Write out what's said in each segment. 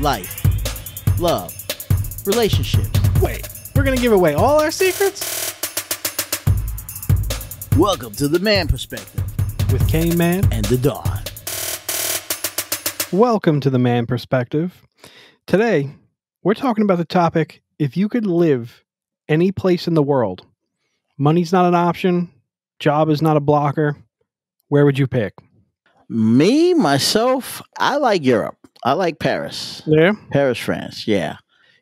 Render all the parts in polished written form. life, love, relationships. Wait, we're gonna give away all our secrets? Welcome to The Man Perspective with K-Man and the Dawn. Welcome to The Man Perspective. Today, we're talking about the topic, if you could live any place in the world, money's not an option, job is not a blocker, where would you pick? Me, myself, I like Europe. I like Paris. Yeah? Paris, France, yeah.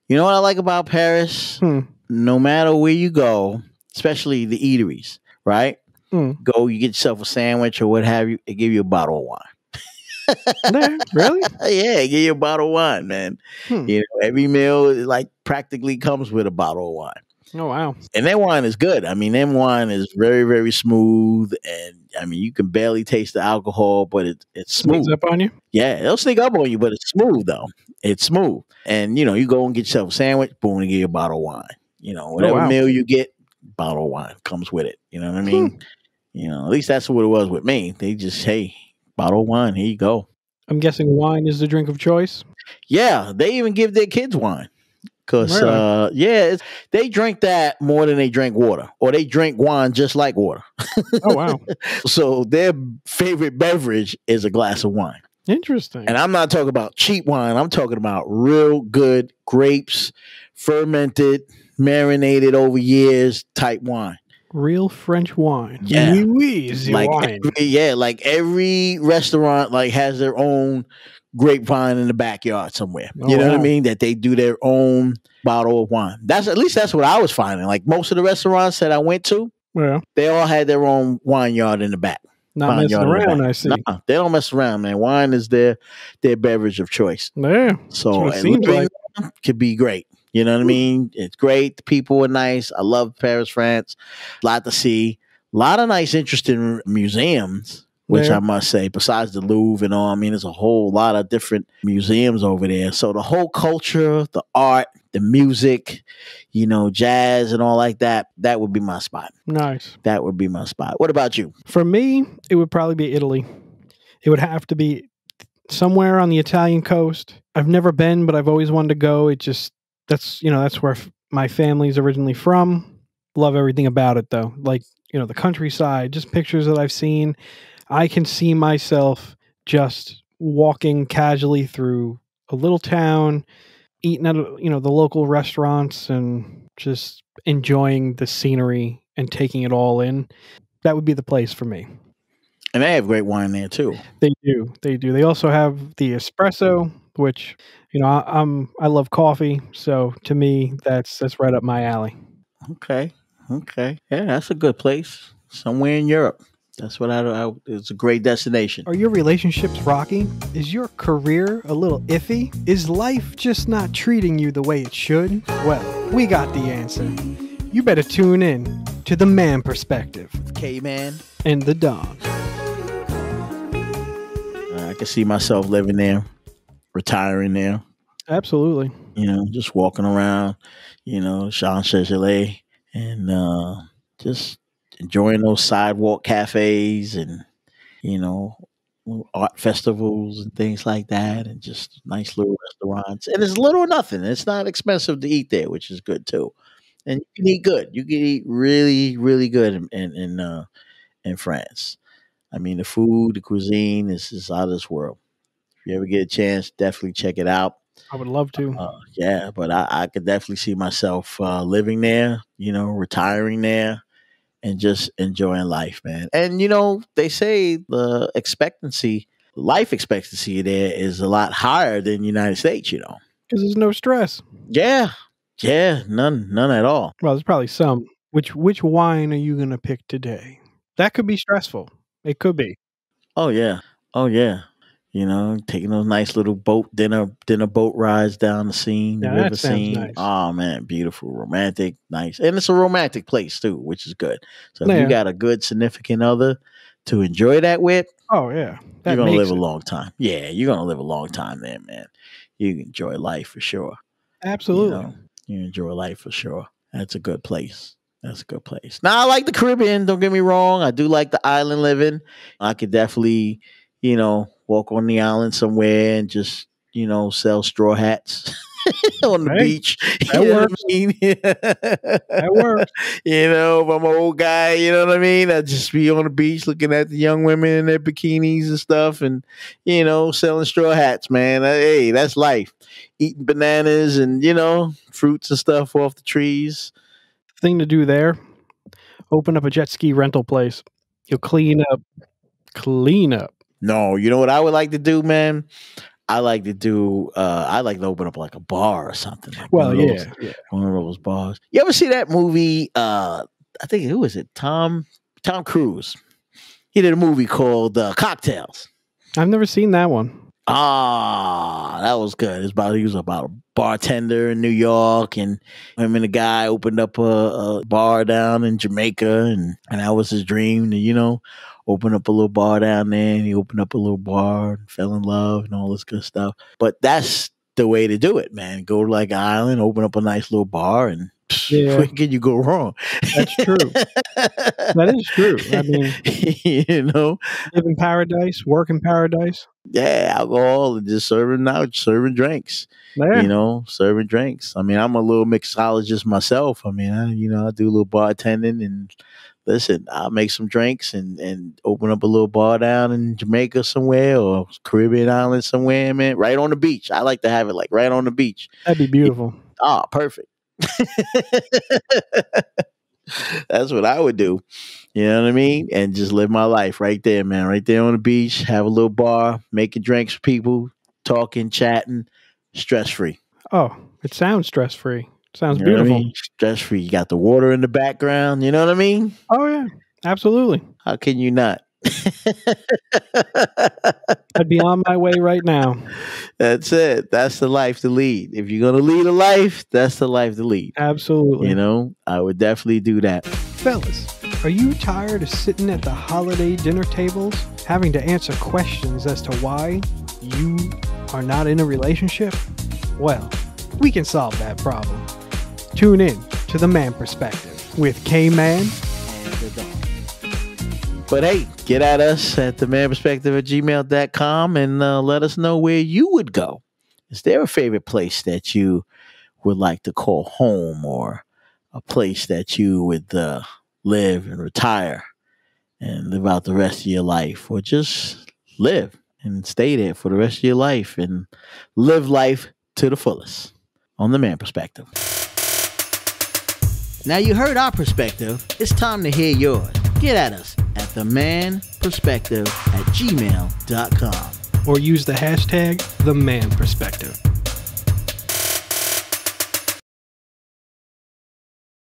You know what I like about Paris? No matter where you go, especially the eateries, right? Go, you get yourself a sandwich or what have you, they give you a bottle of wine. No, really? Yeah, they give you a bottle of wine, man. You know, every meal like practically comes with a bottle of wine. Oh, wow. And their wine is good. I mean, their wine is very, very smooth. And, I mean, you can barely taste the alcohol, but it's smooth. Sneaks up on you? Yeah, it'll sneak up on you, but it's smooth, though. It's smooth. And, you know, you go and get yourself a sandwich, boom, and get you a bottle of wine. You know, whatever meal you get, bottle of wine comes with it. You know what I mean? You know, at least that's what it was with me. They just, hey, bottle of wine, here you go. I'm guessing wine is the drink of choice? Yeah, they even give their kids wine. Because, really? Yeah, they drink that more than they drink water, or they drink wine just like water. Oh, wow. So their favorite beverage is a glass of wine. Interesting. And I'm not talking about cheap wine. I'm talking about real good grapes, fermented, marinated over years type wine. Real French wine. Yeah. Like wine. Every restaurant like has their own grapevine in the backyard somewhere. You know what I mean? That they do their own bottle of wine. That's at least that's what I was finding. Like most of the restaurants that I went to, they all had their own wine yard in the back. Not messing around, I see. Nah, they don't mess around, man. Wine is their beverage of choice. Yeah. So it seems like could be great. You know what I mean? It's great. The people are nice. I love Paris, France. A lot to see. A lot of nice, interesting museums, which I must say, besides the Louvre and all, I mean, there's a whole lot of different museums over there. So the whole culture, the art, the music, you know, jazz and all like that, that would be my spot. Nice. That would be my spot. What about you? For me, it would probably be Italy. It would have to be somewhere on the Italian coast. I've never been, but I've always wanted to go. It just, that's, you know, that's where my family's originally from. Love everything about it, though. Like, you know, the countryside, just pictures that I've seen. I can see myself just walking casually through a little town, eating at, you know, the local restaurants and just enjoying the scenery and taking it all in. That would be the place for me. And they have great wine there too. They do. They do. They also have the espresso, which, you know, I love coffee. So to me, that's right up my alley. Okay. Okay. Yeah, that's a good place. Somewhere in Europe. That's what it's a great destination. Are your relationships rocky? Is your career a little iffy? Is life just not treating you the way it should? Well, we got the answer. You better tune in to The Man Perspective. K-Man. And the Dawn. I can see myself living there, retiring there. Absolutely. You know, just walking around, you know, Champs Elysees and just enjoying those sidewalk cafes and, you know, art festivals and things like that, and just nice little restaurants. And it's little or nothing. It's not expensive to eat there, which is good too. And you can eat good. You can eat really, really good in France. I mean, the food, the cuisine is out of this world. If you ever get a chance, definitely check it out. I would love to. Yeah, but I could definitely see myself living there, you know, retiring there. And just enjoying life, man. And, you know, they say the life expectancy there is a lot higher than the United States, you know. Because there's no stress. Yeah. Yeah. None at all. Well, there's probably some. Which wine are you going to pick today? That could be stressful. It could be. Oh, yeah. Oh, yeah. You know, taking those nice little dinner boat rides down the Seine, the river Seine. Nice. Oh man, beautiful, romantic, nice. And it's a romantic place too, which is good. So if you got a good significant other to enjoy that with, oh yeah. You're gonna live a long time. Yeah, you're gonna live a long time there, man. You enjoy life for sure. Absolutely. You know, you enjoy life for sure. That's a good place. That's a good place. Now I like the Caribbean, don't get me wrong. I do like the island living. I could definitely, you know, walk on the island somewhere and just you know, sell straw hats on the beach. That works. I mean? That works. You know, if I'm an old guy, you know what I mean? I just be on the beach looking at the young women in their bikinis and stuff, and, you know, selling straw hats, man. Hey, that's life. Eating bananas and, you know, fruits and stuff off the trees. Thing to do there, open up a jet ski rental place. You'll clean up. Clean up. No, you know what I would like to do, man? I like to do, I like to open up like a bar or something. Like one of those bars. You ever see that movie? I think, who was it? Tom Cruise. He did a movie called Cocktails. I've never seen that one. Ah, that was good. It's about, he was about a bartender in New York, and him and the guy opened up a bar down in Jamaica, and that was his dream to, you know, open up a little bar down there, and he opened up a little bar and fell in love and all this good stuff. But that's the way to do it, man. Go to like an island, open up a nice little bar, and where can you go wrong? That's true. That is true. I mean, you know, live in paradise, work in paradise. Yeah, alcohol and just serving out, serving drinks. Yeah. You know, serving drinks. I mean, I'm a little mixologist myself. I mean, I do a little bartending, and listen, I'll make some drinks and open up a little bar down in Jamaica somewhere, or Caribbean island somewhere, man. Right on the beach. I like to have it like right on the beach. That'd be beautiful. Oh, perfect. That's what I would do. You know what I mean? And just live my life right there, man. Right there on the beach, have a little bar, making drinks for people, talking, chatting, stress-free. Oh, it sounds stress-free. Sounds beautiful. You know what I mean? Stress-free. You got the water in the background. You know what I mean? Oh, yeah. Absolutely. How can you not? I'd be on my way right now. That's it. That's the life to lead. If you're going to lead a life, that's the life to lead. Absolutely. You know, I would definitely do that. Fellas, are you tired of sitting at the holiday dinner tables having to answer questions as to why you are not in a relationship? Well, we can solve that problem. Tune in to The Man Perspective with K-Man and the Dog. But hey, get at us at themanperspective@gmail.com and let us know where you would go. Is there a favorite place that you would like to call home, or a place that you would live and retire and live out the rest of your life, or just live and stay there for the rest of your life and live life to the fullest on The Man Perspective? Now you heard our perspective. It's time to hear yours. Get at us at themanperspective@gmail.com. Or use the hashtag TheManPerspective.